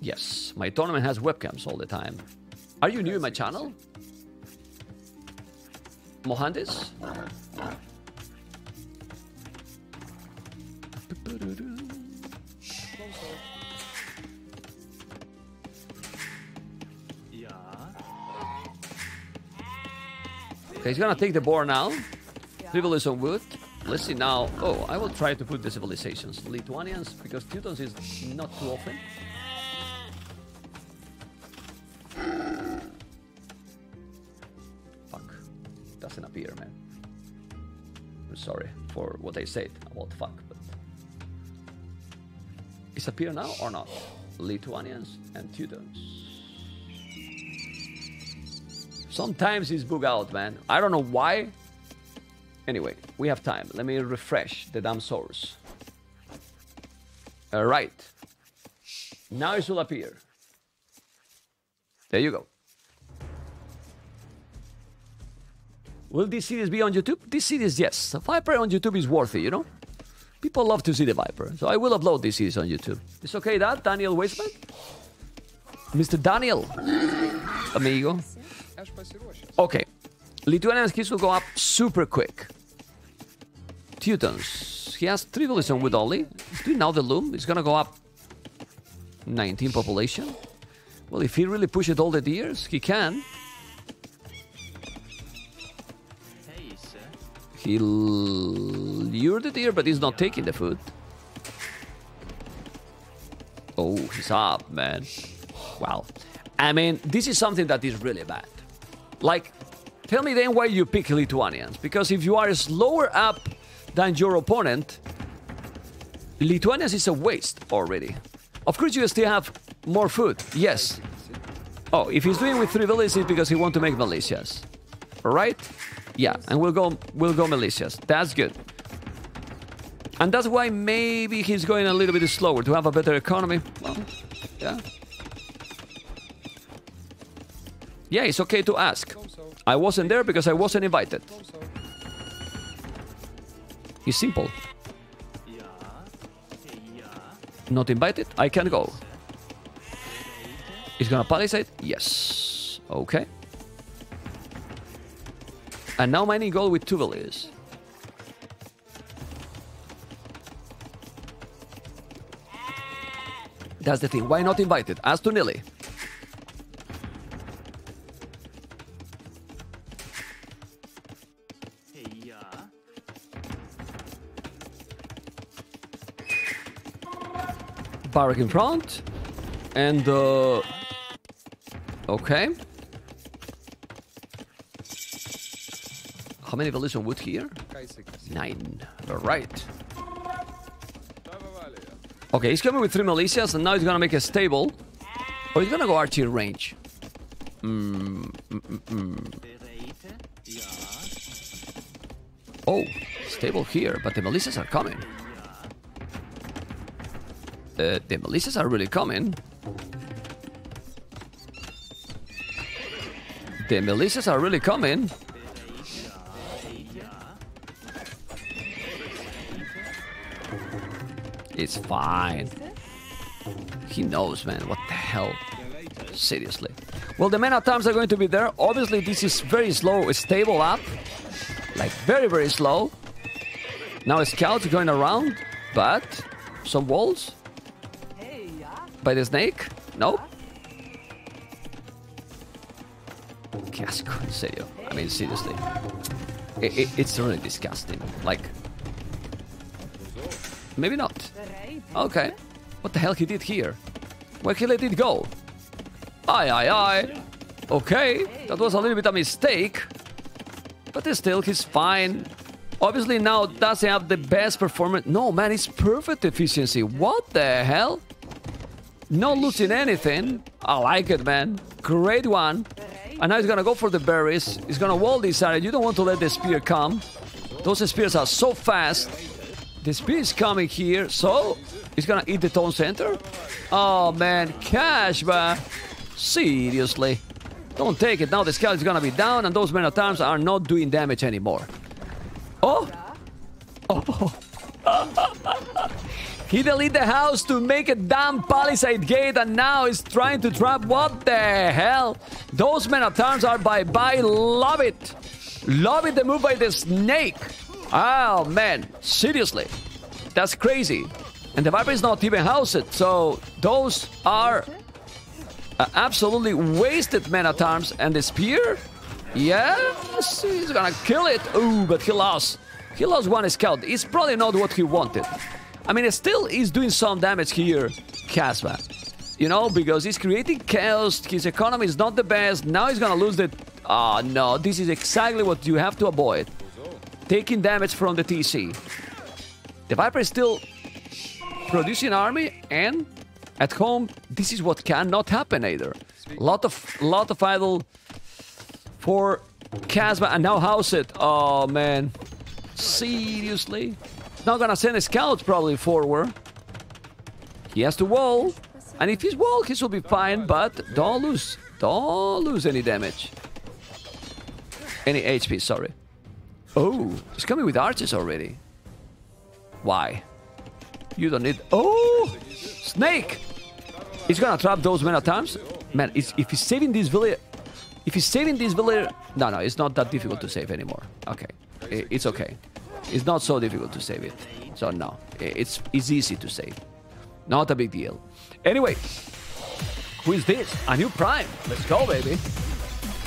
Yes, my tournament has webcams all the time. Are you new in my channel? Mohandes? Okay, he's gonna take the boar now. Dribble is on wood. Let's see now. Oh, I will try to put the civilizations. Lithuanians, because Teutons is not too often. Doesn't appear, man. I'm sorry for what I said about fuck, but it's appear now or not? Lithuanians and Teutons. Sometimes it's bug out, man. I don't know why. Anyway, we have time. Let me refresh the damn source. All right. Now it will appear. There you go. Will this series be on YouTube? This series, yes. The Viper on YouTube is worthy, you know? People love to see the Viper. So I will upload this series on YouTube. It's okay that, Daniel Weisman? Mr. Daniel. Amigo. Okay. Lithuanian skills will go up super quick. Teutons. He has tribalism with Oli. He's doing now the loom. It's gonna go up 19 population. Well, if he really pushes all the deers, he can. He lured it here, but he's not taking the food. Oh, he's up, man. Wow. I mean, this is something that is really bad. Like, tell me then why you pick Lithuanians. Because if you are slower up than your opponent, Lithuanians is a waste already. Of course, you still have more food. Yes. Oh, if he's doing with three villages, it's because he wants to make militias. Right? Yeah, and we'll go malicious. That's good. And that's why maybe he's going a little bit slower to have a better economy. Well, yeah. Yeah, it's okay to ask. I wasn't there because I wasn't invited. It's simple. Not invited? I can go. He's gonna palisade? Yes. Okay. And now mining gold with two villages. That's the thing. Why not invited? Ask to Nilly. Barrack in front. And okay. How many villages on wood here? 9. Alright. Okay, he's coming with three militias and now he's gonna make a stable. Or he's gonna go archery range. Oh, stable here, but the militias are coming. The militias are really coming. The militias are really coming. It's fine. He knows, man. What the hell? Seriously. Well, the man-at arms are going to be there. Obviously, this is very slow. It's stable up. Like, very, very slow. Now, scouts are going around. But some walls. By the snake? Nope. Casco, in serio. I mean, seriously. It's really disgusting. Like... Maybe not. Okay. What the hell he did here? Where he let it go? Aye, aye, aye. Okay, that was a little bit of a mistake. But still, he's fine. Obviously now doesn't have the best performance. No, man, it's perfect efficiency. What the hell? Not losing anything. I like it, man. Great one. And now he's gonna go for the berries. He's gonna wall this area. You don't want to let the spear come. Those spears are so fast. The spear is coming here, so he's gonna eat the town center. Oh man, Kasva. Seriously. Don't take it. Now the scout is gonna be down, and those men at arms are not doing damage anymore. Oh! Oh! He deleted the house to make a damn palisade gate, and now he's trying to trap. What the hell? Those men at arms are bye-bye. Love it. Love it, the move by the snake. Oh, man. Seriously. That's crazy. And the Viper is not even housed, so those are absolutely wasted men at arms. And the spear? Yes, he's gonna kill it. Ooh, but he lost. He lost one scout. It's probably not what he wanted. I mean, still he's doing some damage here, Kasva. You know, because he's creating chaos, his economy is not the best, now he's gonna lose the... Oh, no, this is exactly what you have to avoid. Taking damage from the TC. The Viper is still producing army, and at home, this is what cannot happen either. Lot of idle for Kasva, and now house it. Oh, man. Seriously? Not gonna send a scout probably forward. He has to wall, and if he's wall, he should be fine. But don't lose any damage, any HP. Sorry. Oh, he's coming with archers already. Why? You don't need. Oh, snake! He's gonna trap those men at arms. Man, if he's saving this village, no, it's not that difficult to save anymore. Okay, it's okay. It's not so difficult to save it. So no, it's easy to save. Not a big deal. Anyway, who is this? A new prime. Let's go, baby.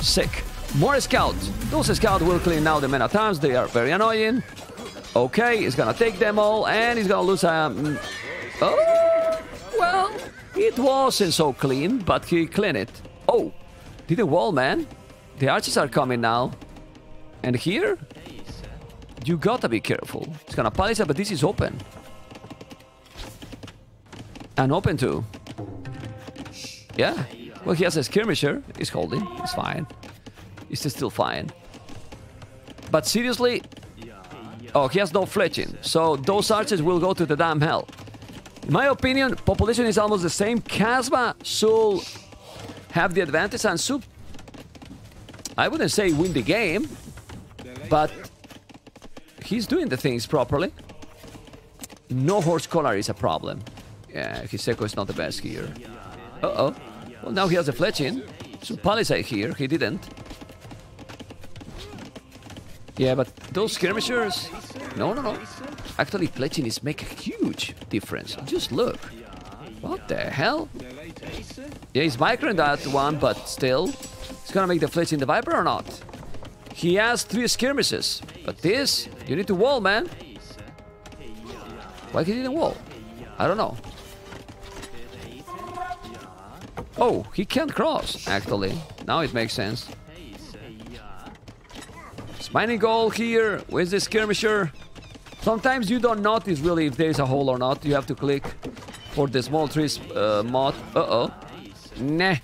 Sick. More scouts. Those scouts will clean now the men at arms. They are very annoying. Okay, he's gonna take them all, and he's gonna lose a... Oh, well, it wasn't so clean, but he cleaned it. Oh, did the wall, man. The archers are coming now. And here... You gotta be careful. It's gonna palisade, but this is open. And open too. Yeah. Well, he has a skirmisher. He's holding. It's fine. It's still fine. But seriously... Oh, he has no fletching. So those archers will go to the damn hell. In my opinion, population is almost the same. Kasva should have the advantage and should... I wouldn't say win the game, but... He's doing the things properly. No horse collar is a problem. Yeah, his echo is not the best here. Uh-oh. Well, now he has a fletching. So palisade here. He didn't. Yeah, but those skirmishers... No, no, no. Actually, fletching is make a huge difference. Just look. What the hell? Yeah, he's microing that one, but still. He's gonna make the fletching the Viper or not? He has 3 skirmishes. But this, you need to wall, man. Why he didn't wall? I don't know. Oh, he can't cross, actually. Now it makes sense. It's mining gold here. Where's the skirmisher? Sometimes you don't notice really if there's a hole or not. You have to click for the small trees mod. Uh-oh. Nah.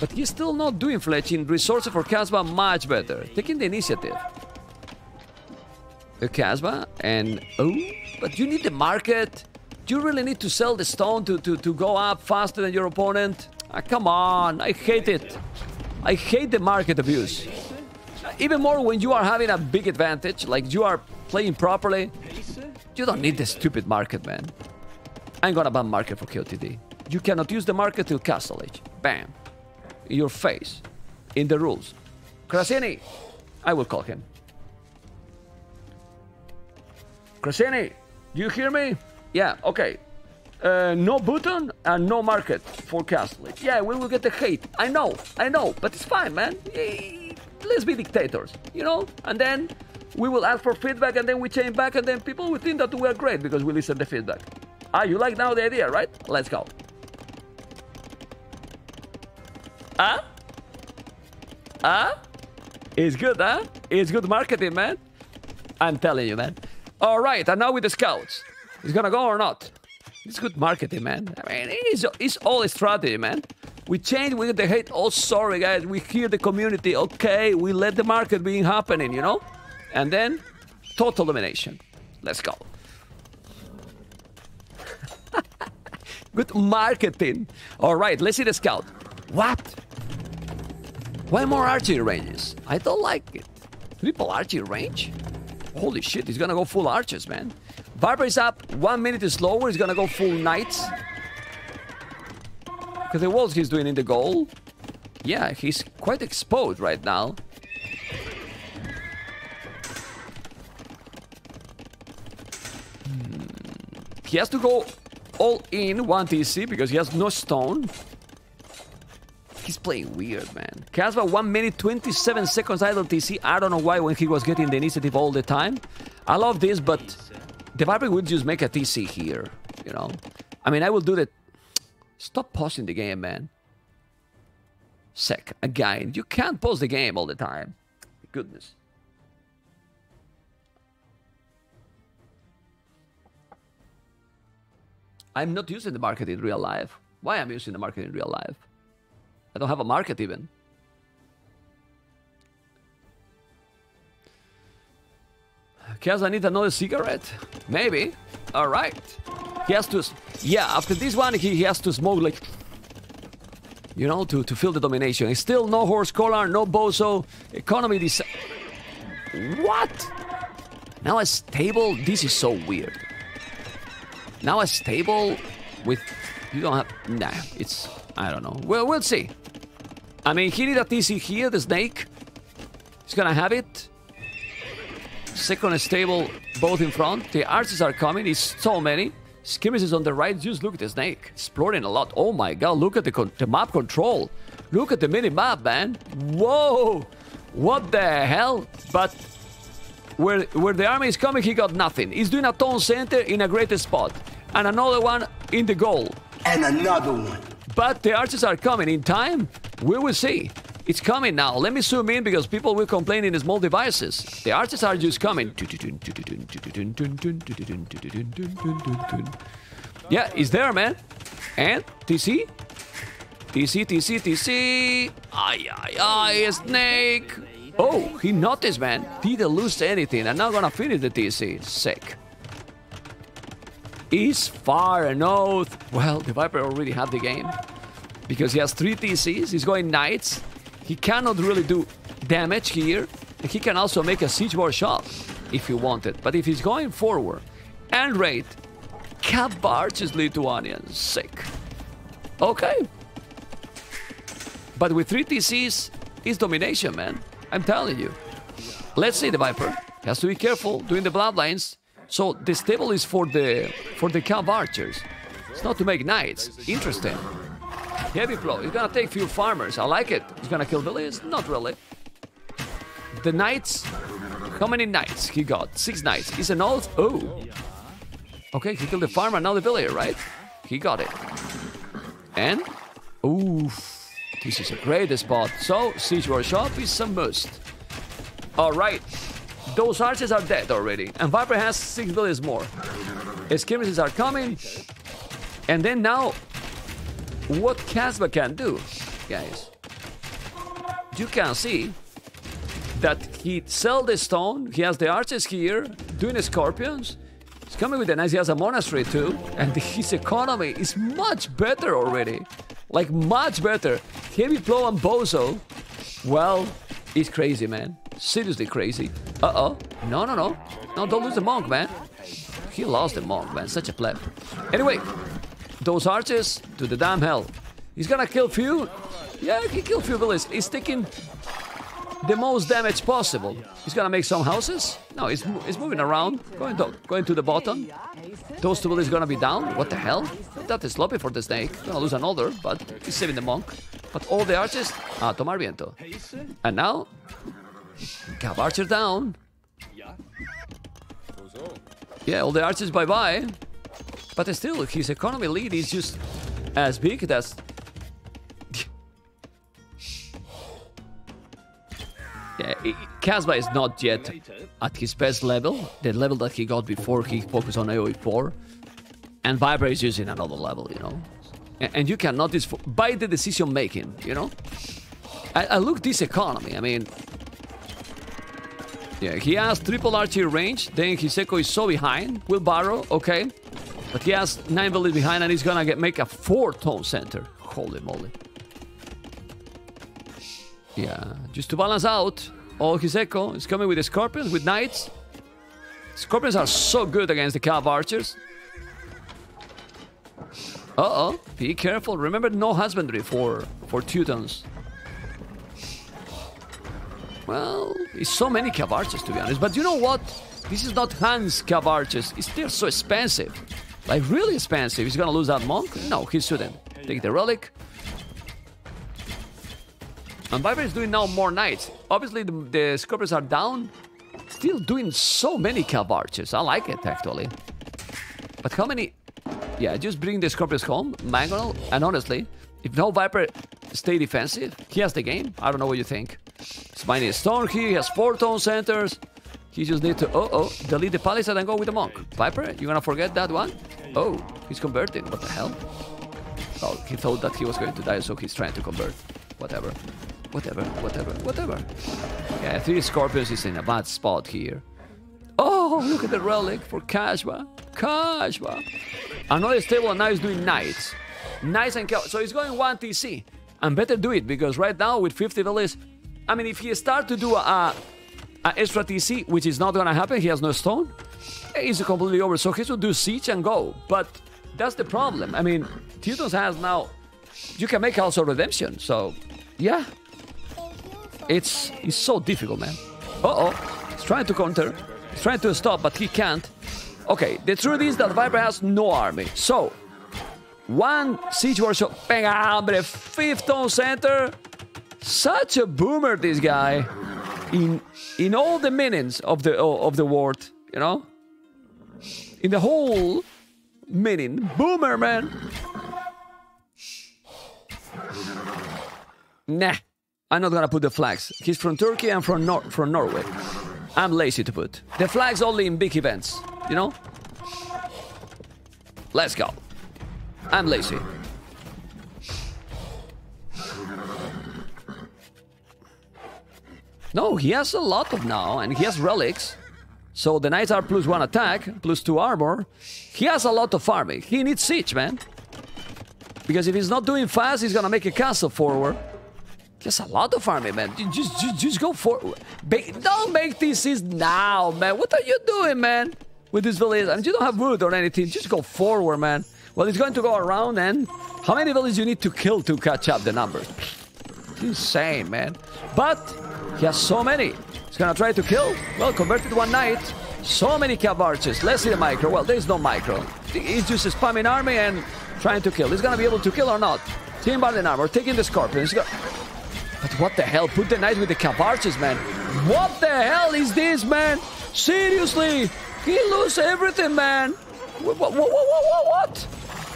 But he's still not doing fletching. Resources for Kasva much better. Taking the initiative. Kasva and oh, but you need the market. You really need to sell the stone to go up faster than your opponent. Ah, come on, I hate it. I hate the market abuse. Even more when you are having a big advantage, like you are playing properly. You don't need the stupid market, man. I'm gonna ban market for KOTD. You cannot use the market till Castle Age. Bam. In your face. In the rules. Krasini! I will call him. Krasini! Do you hear me? Yeah, okay. No button and no market for Castle Age. Yeah, we will get the hate. I know, but it's fine, man. Let's be dictators, you know? And then we will ask for feedback and then we change back and then people will think that we are great because we listen to feedback. Ah, you like now the idea, right? Let's go. Huh? Huh? It's good, huh? It's good marketing, man. I'm telling you, man. All right, and now with the scouts. It's gonna go or not? It's good marketing, man. I mean, it's all a strategy, man. We change, we get the hate. Oh, sorry, guys. We hear the community. Okay, we let the market be happening, you know? And then, total domination. Let's go. Good marketing. All right, let's see the scout. What? Why more archery ranges? I don't like it. Triple archery range? Holy shit, he's gonna go full archers, man. Barber is up. 1 minute is slower. He's gonna go full knights. Because the walls he's doing in the goal. Yeah, he's quite exposed right now. He has to go all in, 1 TC, because he has no stone. He's playing weird, man. Kasva, 1 minute, 27 seconds idle TC. I don't know why when he was getting the initiative all the time. I love this, but the Viper would just make a TC here, you know. I mean, I will do that. Stop pausing the game, man. Sec, again, you can't pause the game all the time. Goodness. I'm not using the market in real life. Why am I using the market in real life? I don't have a market even. Guess I need another cigarette? Maybe. All right. He has to... Yeah, after this one, he has to smoke like... You know, to feel the domination. It's still no horse collar, no bozo. Economy... What? Now a stable? This is so weird. Now a stable with... You don't have... Nah, it's... I don't know. Well, we'll see. I mean, he did a TC here, the snake. He's gonna have it. Second stable, both in front. The archers are coming. It's so many. Skirmish is on the right. Just look at the snake. Exploring a lot. Oh my god, look at the map control. Look at the mini-map, man. Whoa! What the hell? But... Where the army is coming, he got nothing. He's doing a town center in a great spot. And another one in the goal. And another one. But the archers are coming in time. We will see. It's coming now. Let me zoom in because people will complain in the small devices. The archers are just coming. Yeah, it's there, man. And TC? TC, TC, TC. Ay, ay, ay, snake. Oh, he noticed, man. Didn't lose anything. I'm not gonna finish the TC. Sick. Is far an oath. Well, the Viper already had the game. Because he has 3 TCs. He's going knights. He cannot really do damage here. And he can also make a siege war shot if he wanted. But if he's going forward and raid, Kabarches Lithuanian. Sick. Okay. But with 3 TCs, it's domination, man. I'm telling you. Let's see the Viper. He has to be careful doing the bloodlines. So the stable is for the Cav archers. It's not to make knights. Interesting. Heavy blow. It's gonna take few farmers. I like it. It's gonna kill villains. Not really. The knights. How many knights he got? 6 knights. Is an oath. Oh. Okay, he killed the farmer. Now the villager, right? He got it. And oof. This is a great spot. So, siege workshop is a must. Alright. Those archers are dead already. And Viper has 6 villages more. Skirmishes are coming. And then now, what Kasva can do, guys. You can see that he sells the stone. He has the archers here, doing scorpions. He's coming with the knights. He has a monastery too. And his economy is much better already. Like, much better. Heavy blow on bozo. Well, he's crazy, man. Seriously crazy. Uh-oh. No, no, no. No, don't lose the monk, man. He lost the monk, man. Such a pleb. Anyway, those archers to the damn hell. He's gonna kill few. Yeah, he killed few villains. He's taking the most damage possible. He's gonna make some houses. No, he's moving around. Going to the bottom. Those two villains gonna be down. What the hell? That is sloppy for the snake. Gonna lose another, but he's saving the monk. But all the archers... Ah, tomar viento. And now... Cab archer down. Yeah, all the archers bye-bye. But still, his economy lead is just as big. That's... yeah, Kasva is not yet at his best level. The level that he got before he focused on AOE4. And Viper is using another level, you know. And you can notice by the decision making, you know. I look this economy, I mean... Yeah, he has triple archery range, then his echo is so behind, will borrow, okay. But he has 9 bullets behind and he's gonna make a 4-tone center. Holy moly. Yeah, just to balance out all his echo, is coming with the scorpions, with knights. Scorpions are so good against the cav archers. Uh-oh, be careful. Remember, no husbandry for Teutons. Well, it's so many cav archers, to be honest. But you know what? This is not Hans cav archers. It's still so expensive. Like, really expensive. He's gonna lose that monk? No, he shouldn't. Take the relic. And Viper is doing now more knights. Obviously, the scorpions are down. Still doing so many cav archers. I like it, actually. But how many... Yeah, just bring the Scorpions home, Mangonel, and honestly, if no Viper stay defensive, he has the game. I don't know what you think. It's mining Storm here, he has 4-tone centers. He just needs to, delete the Palisade and go with the Monk. Viper, you gonna forget that one? Oh, he's converting, what the hell? Oh, he thought that he was going to die, so he's trying to convert. Whatever, whatever, whatever, whatever. Yeah, 3 Scorpions is in a bad spot here. Oh, look at the relic for Kasva. Kasva. Another stable and now he's doing knights. Knights and cows. So he's going 1 TC. And better do it because right now with 50 villas, I mean, if he starts to do a extra TC, which is not going to happen, he has no stone, he's completely over. So he should do siege and go. But that's the problem. I mean, Teutons has now... You can make also redemption. So, yeah. It's so difficult, man. Uh-oh. He's trying to counter. He's trying to stop, but he can't. Okay, the truth is that Viper has no army. So, 1 siege workshop, venga hambre, 5th-tone center. Such a boomer, this guy. In all the meanings of the word, you know. In the whole meaning, boomer, man. Nah, I'm not gonna put the flags. He's from Turkey and from Norway. I'm lazy to put the flags only in big events. You know? Let's go. I'm lazy. No, he has a lot of now, and he has relics. So the knights are +1 attack, +2 armor. He has a lot of farming. He needs siege, man. Because if he's not doing fast, he's gonna make a castle forward. He has a lot of farming, man. Just go forward. Don't make TCs now, man. What are you doing, man? With this village, and you don't have wood or anything, just go forward, man. Well, it's going to go around, and how many villages you need to kill to catch up the numbers? It's insane, man. But he has so many. He's gonna try to kill. Well, converted 1 knight. So many cav archers. Let's see the micro. Well, there's no micro. He's just a spamming army and trying to kill. He's gonna be able to kill or not. Team Barden armor, taking the scorpions. But what the hell? Put the knight with the cav archers, man. What the hell is this, man? Seriously? He lose everything, man. What?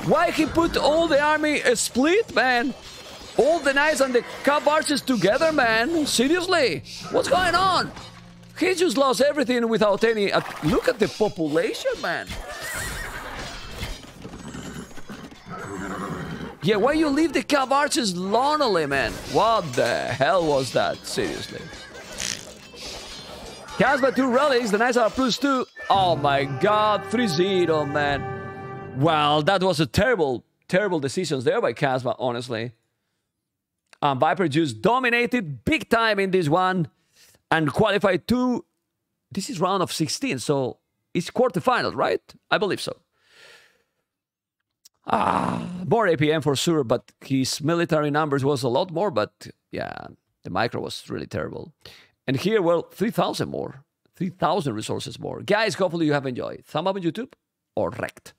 Why he put all the army split, man? All the knights and the cav archers together, man. Seriously, what's going on? He just lost everything without any... Look at the population, man. Yeah, why you leave the cav archers lonely, man? What the hell was that? Seriously. Kasva 2 relics, the knights are +2. Oh my god, 3-0, man. Well, that was a terrible, terrible decision there by Kasva, honestly. Viper Jews dominated big time in this one and qualified to... This is round of 16, so it's quarterfinals, right? I believe so. More APM for sure, but his military numbers was a lot more, but yeah, the micro was really terrible. And here, well, 3,000 more. 3,000 resources more. Guys, hopefully you have enjoyed. Thumb up on YouTube or wrecked.